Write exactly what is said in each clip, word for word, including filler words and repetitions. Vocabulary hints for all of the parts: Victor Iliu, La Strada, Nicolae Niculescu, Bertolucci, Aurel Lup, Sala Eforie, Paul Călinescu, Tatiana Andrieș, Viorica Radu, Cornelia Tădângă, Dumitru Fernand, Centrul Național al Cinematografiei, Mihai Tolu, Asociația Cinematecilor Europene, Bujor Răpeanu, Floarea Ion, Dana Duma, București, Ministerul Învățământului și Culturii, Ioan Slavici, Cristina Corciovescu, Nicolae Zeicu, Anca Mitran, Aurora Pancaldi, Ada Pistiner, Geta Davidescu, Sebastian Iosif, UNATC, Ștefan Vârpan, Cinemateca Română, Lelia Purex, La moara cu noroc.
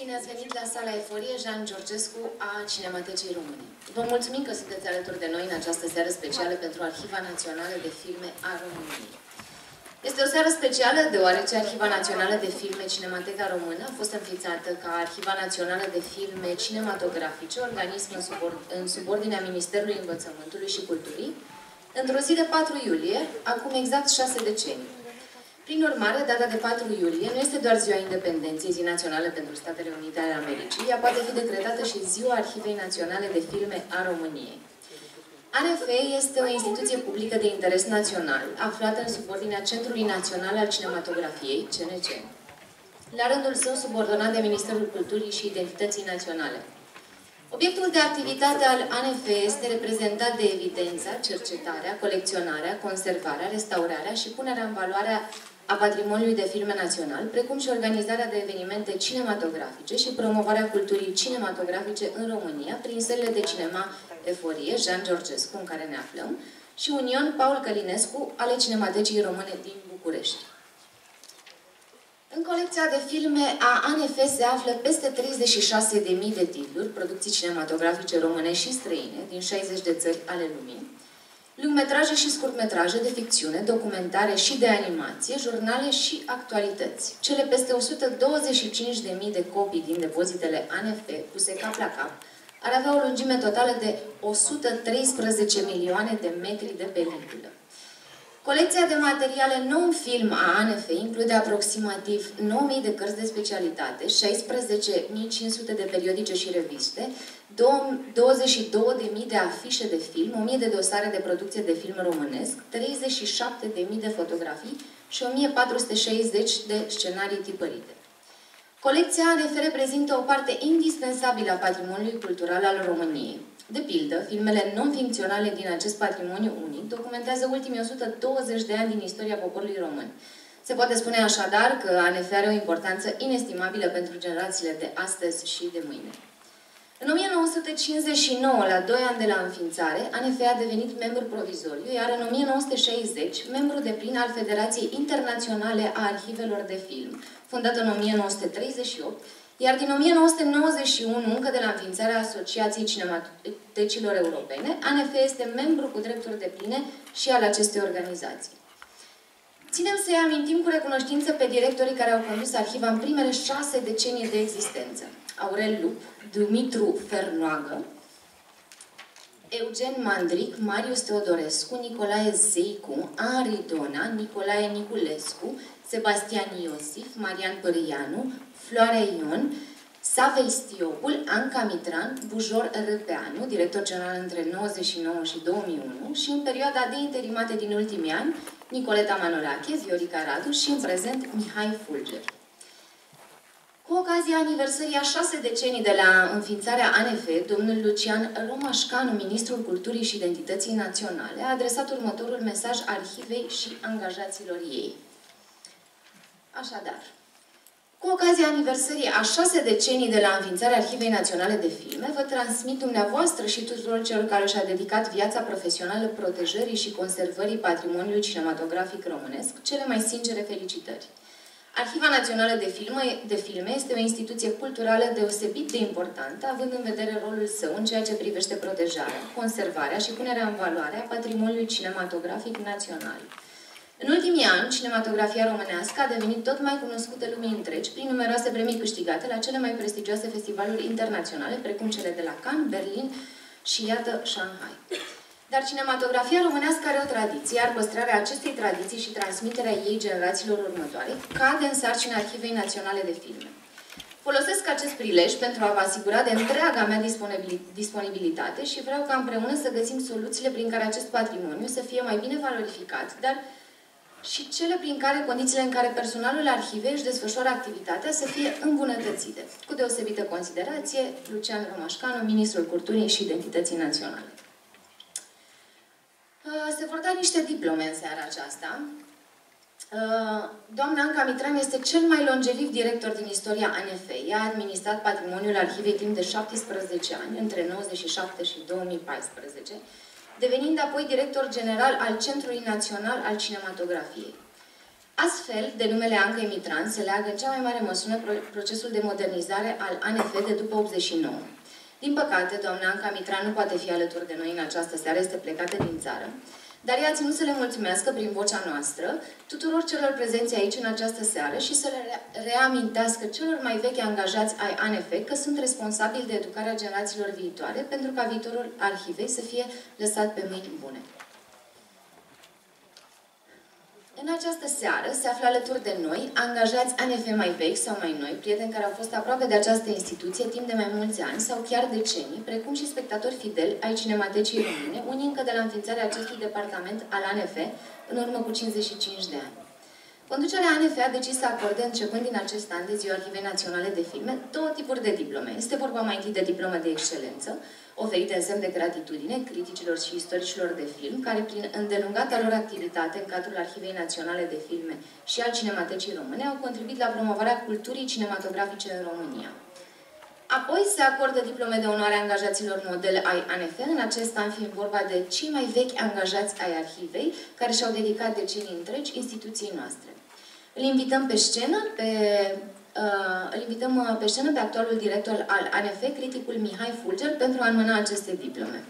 Bine ați venit la Sala Eforie, Jean Georgescu a Cinematecii Române. Vă mulțumim că sunteți alături de noi în această seară specială pentru Arhiva Națională de Filme a României. Este o seară specială deoarece Arhiva Națională de Filme Cinemateca Română a fost înființată ca Arhiva Națională de Filme Cinematografice, organism în, subord în subordinea Ministerului Învățământului și Culturii, într-o zi de patru iulie, acum exact șase decenii. Prin urmare, data de patru iulie nu este doar Ziua Independenței, zi națională pentru Statele Unite ale Americii, ea poate fi decretată și Ziua Arhivei Naționale de Filme a României. A N F este o instituție publică de interes național, aflată în subordinea Centrului Național al Cinematografiei, C N C, la rândul său subordonat de Ministerul Culturii și Identității Naționale. Obiectul de activitate al A N F este reprezentat de evidența, cercetarea, colecționarea, conservarea, restaurarea și punerea în valoare a patrimoniului de filme național, precum și organizarea de evenimente cinematografice și promovarea culturii cinematografice în România prin sălile de cinema Eforie, Jean Georgescu, în care ne aflăm, și Union Paul Călinescu ale Cinematecii Române din București. În colecția de filme a A N F se află peste treizeci și șase de mii de titluri, producții cinematografice române și străine, din șaizeci de țări ale lumii, lungmetraje și scurtmetraje de ficțiune, documentare și de animație, jurnale și actualități. Cele peste o sută douăzeci și cinci de mii de copii din depozitele A N F, puse cap la cap, ar avea o lungime totală de o sută treisprezece milioane de metri de peliculă. Colecția de materiale non-film a A N F include aproximativ nouă mii de cărți de specialitate, șaisprezece mii cinci sute de periodice și reviste, douăzeci și două de mii de afișe de film, o mie de dosare de producție de film românesc, treizeci și șapte de mii de fotografii și o mie patru sute șaizeci de scenarii tipărite. Colecția A N F reprezintă o parte indispensabilă a patrimoniului cultural al României. De pildă, filmele non-ficționale din acest patrimoniu unic documentează ultimii o sută douăzeci de ani din istoria poporului român. Se poate spune așadar că A N F are o importanță inestimabilă pentru generațiile de astăzi și de mâine. În o mie nouă sute cincizeci și nouă, la doi ani de la înființare, A N F a devenit membru provizoriu, iar în o mie nouă sute șaizeci, membru deplin al Federației Internaționale a Arhivelor de Film, fondată în o mie nouă sute treizeci și opt, iar din o mie nouă sute nouăzeci și unu, încă de la înființarea Asociației Cinematecilor Europene, A N F este membru cu drepturi depline și al acestei organizații. Ținem să-i amintim cu recunoștință pe directorii care au condus arhiva în primele șase decenii de existență. Aurel Lup, Dumitru Fernoagă, Eugen Mandric, Marius Teodorescu, Nicolae Zeicu, Ari Dona, Nicolae Niculescu, Sebastian Iosif, Marian Părianu, Floarea Ion, Savei Stiopul, Anca Mitran, Bujor Răpeanu, director general între nouăzeci și nouă și două mii unu, și în perioada de interimate din ultimii ani, Nicoleta Manolache, Viorica Radu și, în prezent, Mihai Fulger. Cu ocazia aniversării a șase decenii de la înființarea A N F, domnul Lucian Romașcanu, ministrul Culturii și Identității Naționale, a adresat următorul mesaj arhivei și angajaților ei. Așadar, cu ocazia aniversării a șase decenii de la înființarea Arhivei Naționale de Filme, vă transmit dumneavoastră și tuturor celor care și-a dedicat viața profesională protejării și conservării patrimoniului cinematografic românesc cele mai sincere felicitări. Arhiva Națională de Filme, de Filme este o instituție culturală deosebit de importantă, având în vedere rolul său în ceea ce privește protejarea, conservarea și punerea în valoare a patrimoniului cinematografic național. În ultimii ani, cinematografia românească a devenit tot mai cunoscută lumii întregi prin numeroase premii câștigate la cele mai prestigioase festivaluri internaționale, precum cele de la Cannes, Berlin și, iată, Shanghai. Dar cinematografia românească are o tradiție, iar păstrarea acestei tradiții și transmiterea ei generațiilor următoare cade în sarcina Arhivei Naționale de Filme. Folosesc acest prilej pentru a vă asigura de întreaga mea disponibilitate și vreau ca împreună să găsim soluțiile prin care acest patrimoniu să fie mai bine valorificat, dar și cele prin care condițiile în care personalul arhivei își desfășoară activitatea să fie îmbunătățite. Cu deosebită considerație, Lucian Romașcanu, ministrul Culturii și Identității Naționale. Se vor da niște diplome în seara aceasta. Doamna Anca Mitran este cel mai longeviv director din istoria A N F. Ea a administrat patrimoniul arhivei timp de șaptesprezece ani, între nouăzeci și șapte și două mii paisprezece, devenind apoi director general al Centrului Național al Cinematografiei. Astfel, de numele Anca Mitran se leagă în cea mai mare măsură procesul de modernizare al A N F de după optzeci și nouă. Din păcate, doamna Anca Mitran nu poate fi alături de noi în această seară, este plecată din țară, dar ea ținut să le mulțumească prin vocea noastră tuturor celor prezenți aici în această seară și să le reamintească celor mai vechi angajați ai A N F că sunt responsabili de educarea generațiilor viitoare pentru ca viitorul arhivei să fie lăsat pe mâini bune. În această seară se află alături de noi angajați A N F mai vechi sau mai noi, prieteni care au fost aproape de această instituție timp de mai mulți ani sau chiar decenii, precum și spectatori fideli ai Cinematecii Române, unii încă de la înființarea acestui departament al A N F în urmă cu cincizeci și cinci de ani. Conducerea A N F a decis să acorde, începând din acest an de Ziua Arhivei Naționale de Filme, două tipuri de diplome. Este vorba mai întâi de diplomă de excelență, oferite în semn de gratitudine criticilor și istoricilor de film, care prin îndelungata lor activitate în cadrul Arhivei Naționale de Filme și al Cinematecii Române au contribuit la promovarea culturii cinematografice în România. Apoi se acordă diplome de onoare angajaților modele ai A N F, în acest an fiind vorba de cei mai vechi angajați ai arhivei, care și-au dedicat decenii întregi instituției noastre. Îl invităm pe scenă pe... Uh, îl invităm pe scenă pe actualul director al A N F, criticul Mihai Fulger, pentru a înmâna aceste diplome.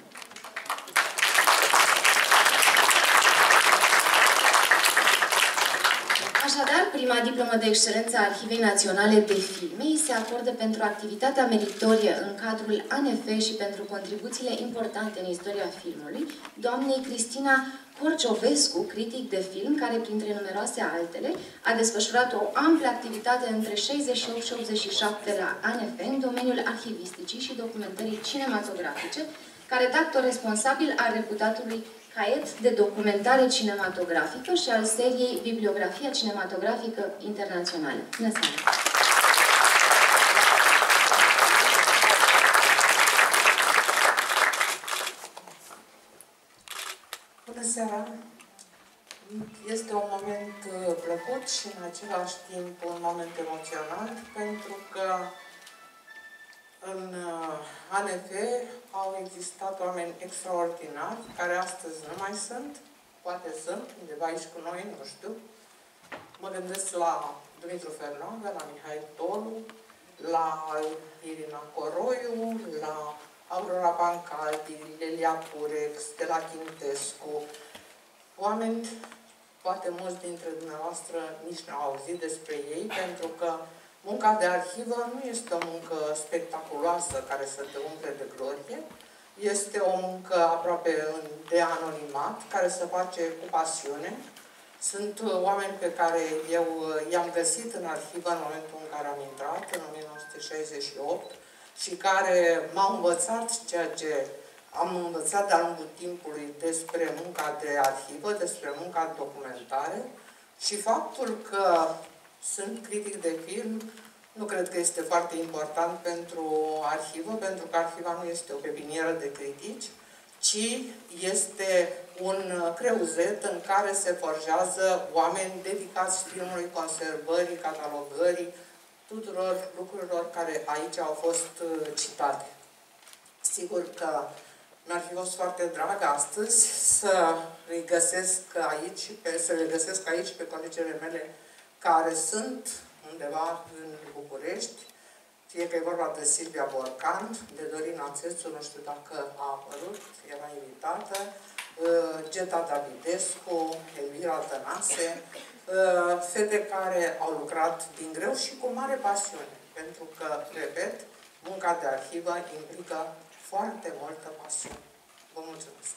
Așadar, prima diplomă de excelență a Arhivei Naționale de Filme îi se acordă pentru activitatea meritorie în cadrul A N F și pentru contribuțiile importante în istoria filmului, doamnei Cristina Corciovescu, critic de film, care, printre numeroase altele, a desfășurat o amplă activitate între șaizeci și opt și optzeci și șapte la A N F în domeniul arhivisticii și documentării cinematografice, care, tactor responsabil al reputatului caiet de documentare cinematografică și al seriei Bibliografia Cinematografică Internațională. Bună seara! Bună seara! Este un moment plăcut și în același timp un moment emoționant, pentru că în A N F au existat oameni extraordinari, care astăzi nu mai sunt, poate sunt, undeva aici cu noi, nu știu. Mă gândesc la Dumitru Fernand, la Mihai Tolu, la Irina Coroiu, la Aurora Pancaldi, Lelia Purex, de la Chintescu. Oameni, poate mulți dintre dumneavoastră nici n-au auzit despre ei, pentru că munca de arhivă nu este o muncă spectaculoasă care să te umple de glorie. Este o muncă aproape de anonimat, care se face cu pasiune. Sunt oameni pe care eu i-am găsit în arhivă în momentul în care am intrat, în o mie nouă sute șaizeci și opt, și care m-au învățat ceea ce am învățat de-a lungul timpului despre munca de arhivă, despre munca de documentare și faptul că sunt critic de film, nu cred că este foarte important pentru arhivă, pentru că arhiva nu este o pepinieră de critici, ci este un creuzet în care se forjează oameni dedicați filmului, conservării, catalogării, tuturor lucrurilor care aici au fost citate. Sigur că mi-ar fi fost foarte drag astăzi să le găsesc aici, să le găsesc aici pe colegele mele care sunt undeva în București, fie că e vorba de Silvia Borcan, de Dorina Țețu, nu știu dacă a apărut, era invitată, Geta Davidescu, Elvira Tănase, fete care au lucrat din greu și cu mare pasiune, pentru că, repet, munca de arhivă implică foarte multă pasiune. Vă mulțumesc!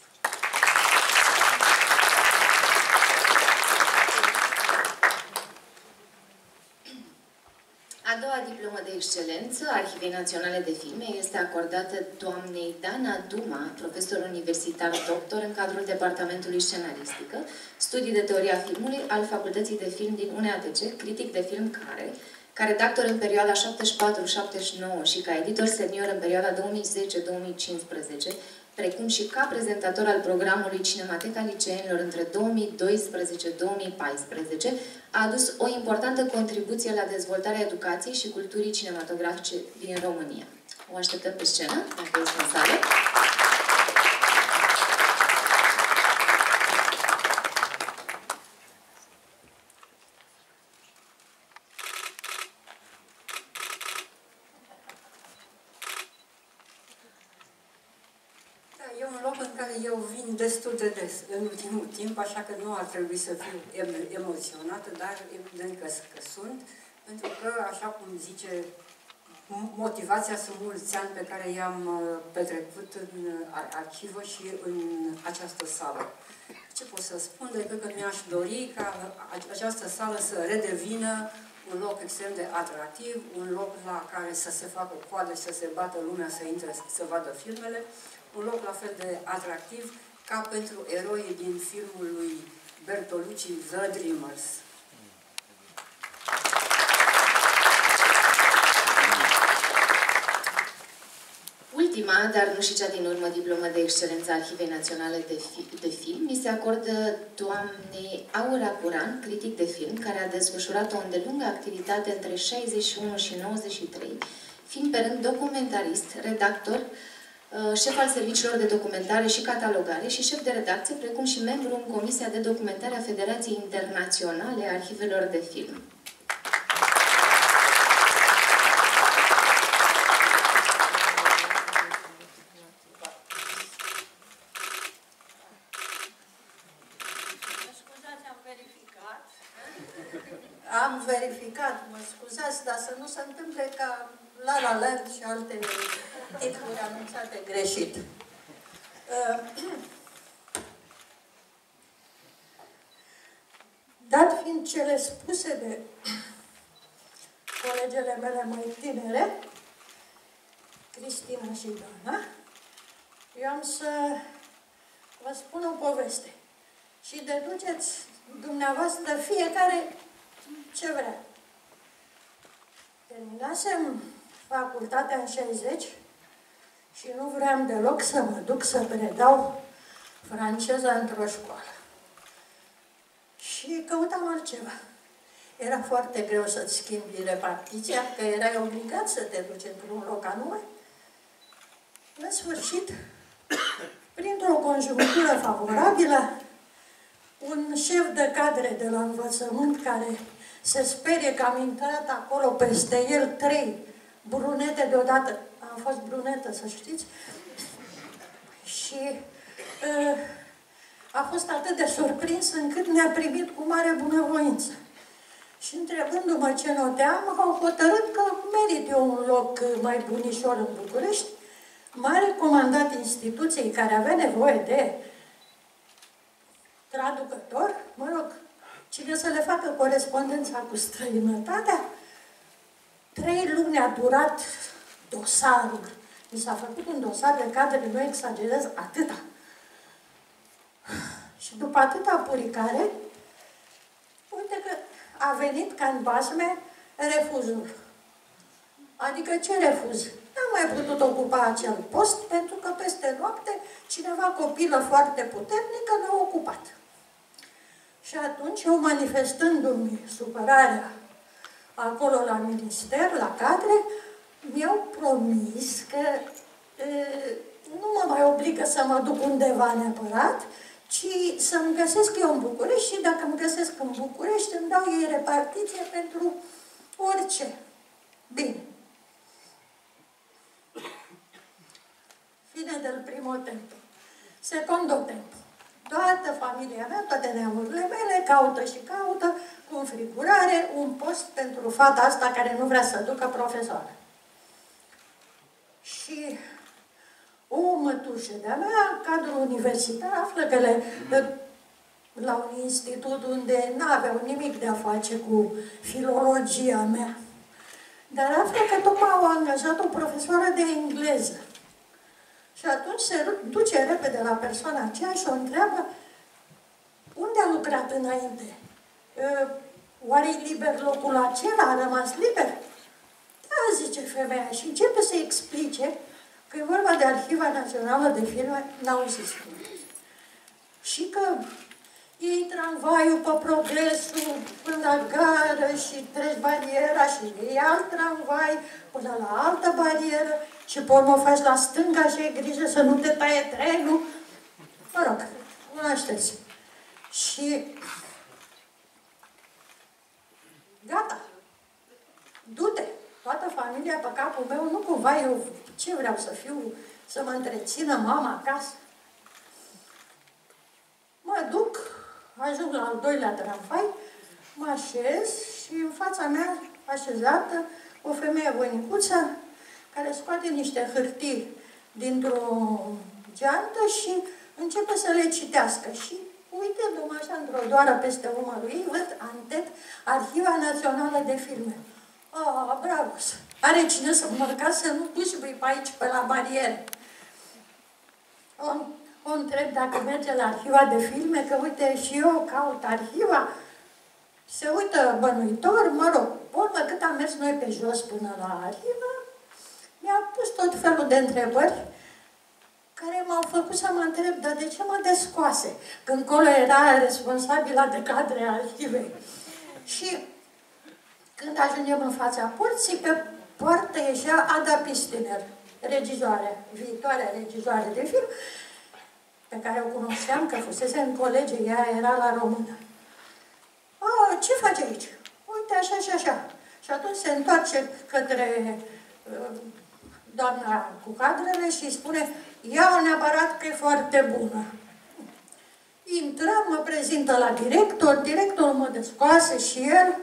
A doua diplomă de excelență a Arhivei Naționale de Filme este acordată doamnei Dana Duma, profesor universitar doctor în cadrul Departamentului Scenaristică, studii de teoria filmului al Facultății de Film din U N A T C, critic de film care, care dactor în perioada șaptezeci și patru șaptezeci și nouă și ca editor senior în perioada două mii zece două mii cincisprezece, precum și ca prezentator al programului Cinemateca Liceenilor între două mii doisprezece două mii paisprezece, a adus o importantă contribuție la dezvoltarea educației și culturii cinematografice din România. O așteptăm pe scenă, dacă este în sală. e un loc în care eu vin destul de des, în ultimul timp, așa că nu ar trebui să fiu emoționată, dar evident că, că sunt, pentru că, așa cum zice, motivația sunt mulți ani pe care i-am petrecut în arhivă și în această sală. Ce pot să spun decât că mi-aș dori ca această sală să redevină un loc extrem de atractiv, un loc la care să se facă coadă și să se bată lumea să intre să vadă filmele, un loc la fel de atractiv ca pentru eroii din filmul lui Bertolucci, The Dreamers. Ultima, dar nu și cea din urmă, diplomă de excelență a Arhivei Naționale de, fi de Film mi se acordă doamnei Aura Curan, critic de film, care a desfășurat o îndelungă activitate între șaizeci și unu și nouăzeci și trei, fiind pe rând documentarist, redactor, șef al serviciilor de documentare și catalogare și șef de redacție, precum și membru în Comisia de Documentare a Federației Internaționale a Arhivelor de Film. Mă scuzați, dar să nu se întâmple ca La La Land și alte titluri anunțate greșit. Dat fiind cele spuse de colegele mele mai tinere, Cristina și Dana, eu am să vă spun o poveste și deduceți dumneavoastră fiecare ce vrea. Terminasem facultatea în șaizeci și nu vreau deloc să mă duc să predau franceza într-o școală. Și căutam altceva. Era foarte greu să-ți schimbi repartiția, că erai obligat să te duci într-un loc anume. În sfârșit, printr-o conjunctură favorabilă, un șef de cadre de la învățământ care se sperie că am intrat acolo peste el trei brunete deodată. Am fost brunetă, să știți. Și uh, a fost atât de surprins încât ne-a primit cu mare bunăvoință. Și întrebându-mă ce noteam, au hotărât că merit eu un loc mai bunișor în București. M-a recomandat instituției care avea nevoie de traducător, mă rog, cine să le facă corespondența cu străinătatea. Trei luni a durat dosarul. Mi s-a făcut un dosar de cadre, nu exagerez, atâta. Și după atâta puricare, uite că a venit ca în basme refuzul. Adică ce refuz? N-am mai putut ocupa acel post, pentru că peste noapte cineva copilă foarte puternică l-a ocupat. Și atunci, eu manifestându-mi supărarea acolo la minister, la cadre, mi-au promis că e, nu mă mai obligă să mă duc undeva neapărat, ci să-mi găsesc eu în București și dacă îmi găsesc în București, îmi dau ei repartiție pentru orice. Bine. Fine del primo tempo. Secondo tempo. Toată familia mea, toate neamurile mele, caută și caută, cu înfrigurare, un post pentru fata asta care nu vrea să ducă profesoară. Și o mătușă de-a mea, cadrul universitar, află că le, la un institut unde n-aveau nimic de a face cu filologia mea, dar află că tocmai au angajat o profesoară de engleză. Și atunci se duce repede la persoana aceea și o întreabă unde a lucrat înainte? Oare-i liber locul acela? A rămas liber? Da, zice femeia și începe să explice că e vorba de Arhiva Națională de Filme, n-au zis. Și că iei tramvaiul pe Progresul până la gară și treci bariera și iei alt tramvai până la altă barieră și pe urmă faci la stânga și ai grijă să nu te taie trenul. Mă rog, cunoașteți. Și gata. Du-te. Toată familia pe capul meu, nu cumva eu ce vreau să fiu, să mă întrețină mama acasă. Mă duc, ajung la al doilea tramvai, mă așez și în fața mea, așezată, o femeie bunicuță care scoate niște hârtii dintr-o geantă și începe să le citească. Și uitându-mă așa într-o doară peste umărul ei, văd antet Arhiva Națională de Filme. Ah, bravo! Are cine să mă urca să nu pușbui pe aici, pe la bariere. O, o întreb dacă merge la Arhiva de Filme, că uite și eu caut arhiva. Se uită bănuitor, mă rog, urmă cât am mers noi pe jos până la arhivă, mi-a pus tot felul de întrebări care m-au făcut să mă întreb, dar de ce mă descoase? Când colo era responsabila de cadre arhivei. Și când ajungem în fața porții, pe poartă ieșea Ada Pistiner, regizoare, viitoarea regizoare de film, pe care o cunoșteam, că fusese în colege, ea era la Română. A, ce face aici? Uite, așa și așa. Și atunci se întoarce către uh, doamna cu cadrele și îi spune, ia-o neapărat că e foarte bună. Intră, mă prezintă la director, directorul mă descoase și el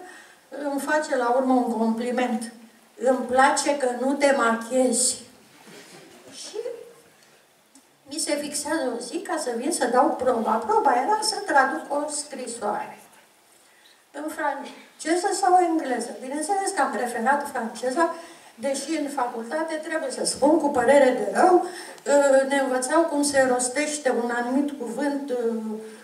îmi face la urmă un compliment. Îmi place că nu te machiezi. Și mi se fixează o zi ca să vin să dau proba. Proba era să traduc o scrisoare. În franceză sau engleză. Bineînțeles că am preferat franceza, deși în facultate, trebuie să spun cu părere de rău, ne învățau cum se rostește un anumit cuvânt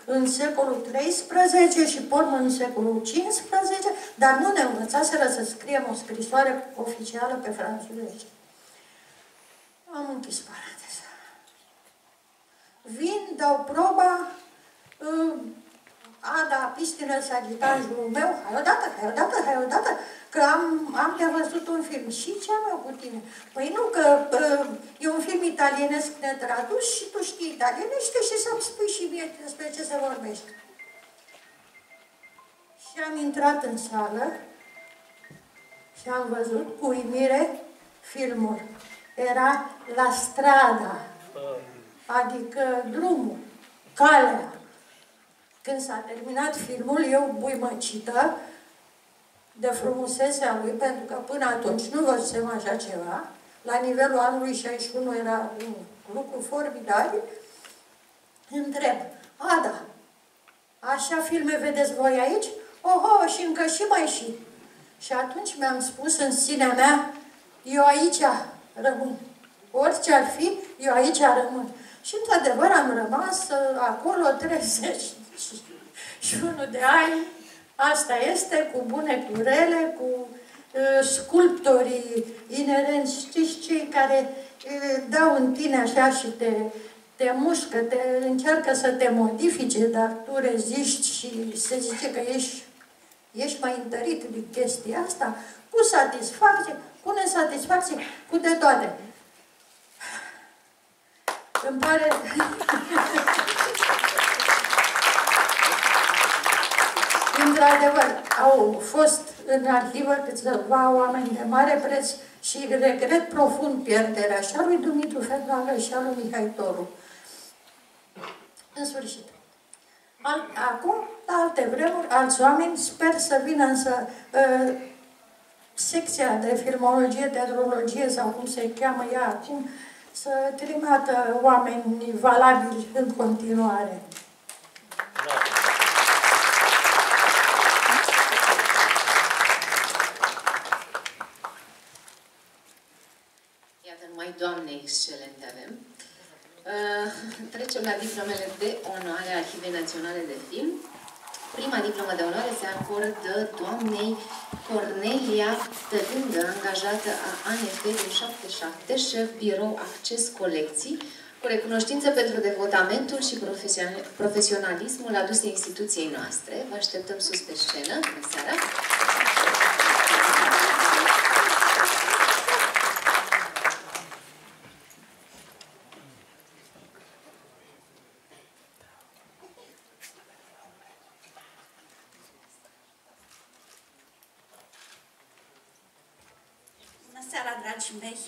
în secolul treisprezece și pormă în secolul cincisprezece, dar nu ne învățaseră să scriem o scrisoare oficială pe franțuzește. Am închis paranteza. Vin, dau proba, Ada Pistiner s-a agitat în jurul meu, hai odată, hai odată, hai odată, că am, am te-a văzut un film. Și ce am eu cu tine? Păi nu, că uh, e un film italienesc netradus și tu știi italienește și să-mi spui și mie despre ce se vorbește. Și am intrat în sală și am văzut cu uimire filmul. Era La strada, adică drumul, calea. Când s-a terminat filmul, eu buimăcită de frumusețea lui, pentru că până atunci nu văzusem așa ceva, la nivelul anului șaizeci și unu era un lucru formidabil, întreb, Ada, așa filme vedeți voi aici? Oho, și încă și mai și. Și atunci mi-am spus în sinea mea, eu aici rămân. Orice ar fi, eu aici rămân. Și într-adevăr am rămas acolo treizeci și unu de ani. Asta este, cu bune, cu rele, cu uh, sculptorii inerenți, știți, cei care uh, dau în tine așa și te, te mușcă, te, încearcă să te modifice, dar tu reziști și se zice că ești, ești mai întărit din chestia asta, cu satisfacție, cu nesatisfacție, cu de toate. Îmi pare... Într-adevăr, au fost în arhivă câțiva oameni de mare preț și regret profund pierderea și a lui Dumitru Fernand și a lui Mihai Tolu. În sfârșit. Al, acum, la alte vremuri, alți oameni, sper să vină însă uh, secția de filmologie, teatrologie sau cum se cheamă ea acum, să trimată oameni valabili în continuare. Doamne, excelent avem! Uh, trecem la diplomele de onoare a Arhivei Naționale de Film. Prima diplomă de onoare se acordă doamnei Cornelia Tădângă, angajată a A N F din șaptezeci și șapte, șef birou Acces Colecții, cu recunoștință pentru devotamentul și profesionalismul adus instituției noastre. Vă așteptăm sus pe scenă. Bună seara! Dragii mei,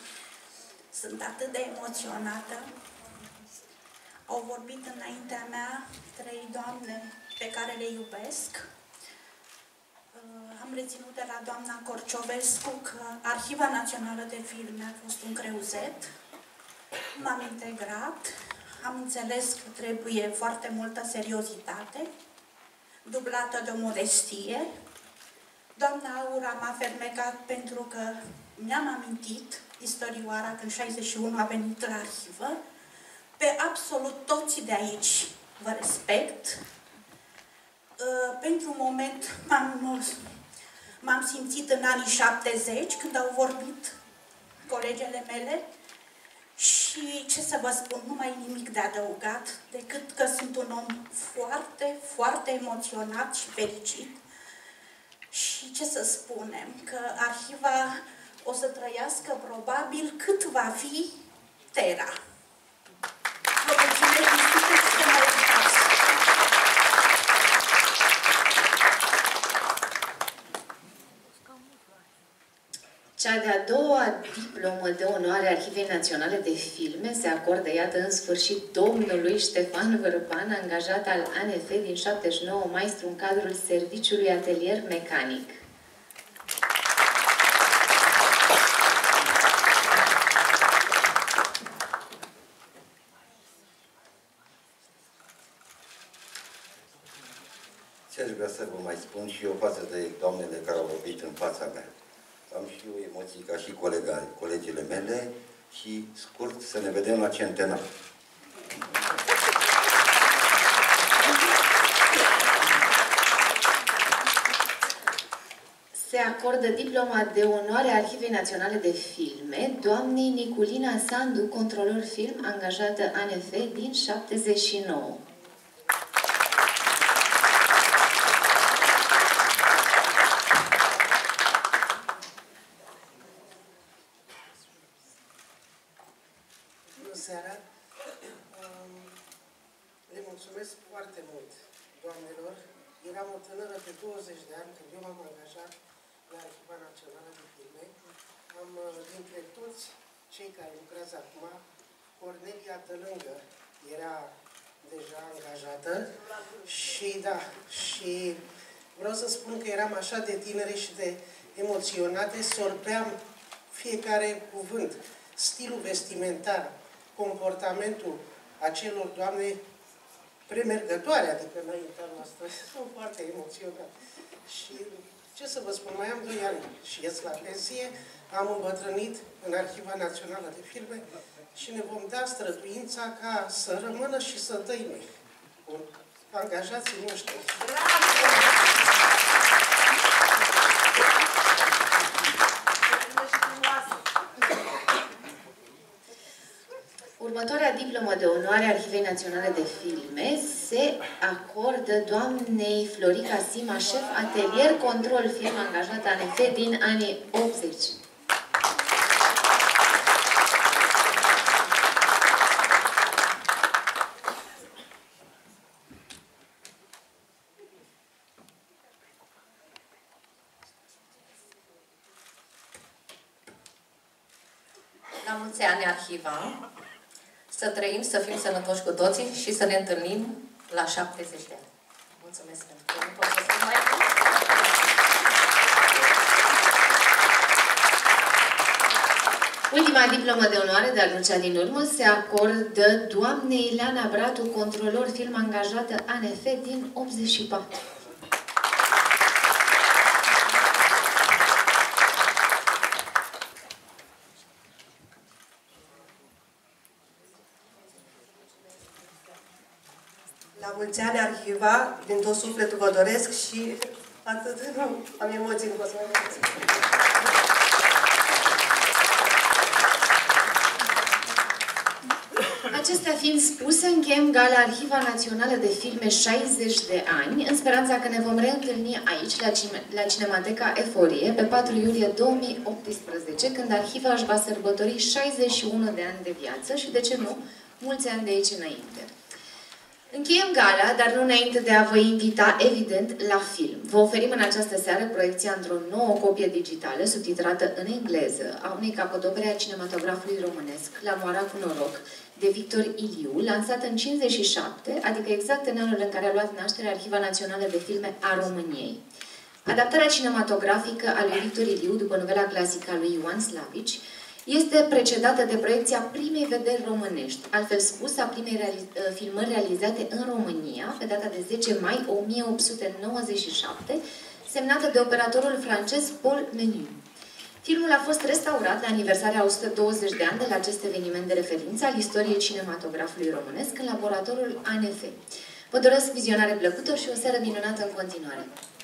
sunt atât de emoționată. Au vorbit înaintea mea trei doamne pe care le iubesc. Am reținut de la doamna Corciovescu că Arhiva Națională de Filme a fost un creuzet. M-am integrat, am înțeles că trebuie foarte multă seriozitate, dublată de o modestie. Doamna Aura m-a fermecat pentru că mi-am amintit, istorioara, când șaizeci și unu a venit la arhivă, pe absolut toți de aici vă respect. Pentru un moment m-am simțit în anii șaptezeci, când au vorbit colegele mele, și ce să vă spun, nu mai e nimic de adăugat, decât că sunt un om foarte, foarte emoționat și fericit. Și ce să spunem, că arhiva o să trăiască probabil cât va fi Tera. Vă mulțumesc din suflet că mă uitați. Cea de-a doua diplomă de onoare a Arhivei Naționale de Filme se acordă, iată, în sfârșit, domnului Ștefan Vârpan, angajat al A N F din șaptezeci și nouă, maestru în cadrul serviciului atelier mecanic. Ce-aș vrea să vă mai spun și eu față de doamnele care au vorbit în fața mea. Am și eu emoții ca și colega, colegile mele și, scurt, să ne vedem la centenar. Se acordă diploma de onoare a Arhivei Naționale de Filme doamnei Niculina Sandu, controlor film, angajată A N F din șaptezeci și nouă. Când eu m-am angajat la Arhiva Națională de Filme, am, dintre toți cei care lucrează acum, Cornelia Tălângă era deja angajată și, da, și vreau să spun că eram așa de tinere și de emoționate, sorbeam fiecare cuvânt, stilul vestimentar, comportamentul acelor doamne premergătoare, adică înaintea noastră, sunt foarte emoționat. Și ce să vă spun, mai am doi ani și ies la pensie, am îmbătrânit în Arhiva Națională de Filme și ne vom da străduința ca să rămână și să dăinuie angajații noștri. Următoarea diplomă de onoare a Arhivei Naționale de Filme se acordă doamnei Florica Sima, șef atelier control film, angajat A N F din anii optzeci. La mulți ani, Arhiva! Să trăim, să fim sănătoși cu toții și să ne întâlnim la șaptezeci de ani. Mulțumesc pentru că nu pot să spun mai mult. Ultima diplomă de onoare, dar nu cea din urmă, se acordă doamnei Ileana Bratu, controlor film, angajată A N F din optzeci și patru. Mulți ani, Arhiva, din tot sufletul vă doresc și atât, nu, am emoții, nu pot să mai mulți. Acestea fiind spuse, încheiem gala Arhiva Națională de Filme șaizeci de ani, în speranța că ne vom reîntâlni aici, la, cine la Cinemateca Eforie, pe patru iulie două mii optsprezece, când Arhiva își va sărbători șaizeci și unu de ani de viață și, de ce nu, mulți ani de aici înainte. Încheiem gala, dar nu înainte de a vă invita, evident, la film. Vă oferim în această seară proiecția într-o nouă copie digitală, subtitrată în engleză, a unei capodopere a cinematografului românesc, La moara cu noroc, de Victor Iliu, lansat în cincizeci și șapte, adică exact în anul în care a luat naștere Arhiva Națională de Filme a României. Adaptarea cinematografică a lui Victor Iliu, după novela clasică a lui Ioan Slavici, este precedată de proiecția primei vederi românești, altfel spus, a primei realiz filmări realizate în România, pe data de zece mai o mie opt sute nouăzeci și șapte, semnată de operatorul francez Paul Menu. Filmul a fost restaurat la aniversarea o sută douăzeci de ani de la acest eveniment de referință al istoriei cinematografului românesc în laboratorul A N F. Vă doresc vizionare plăcută și o seară minunată în continuare!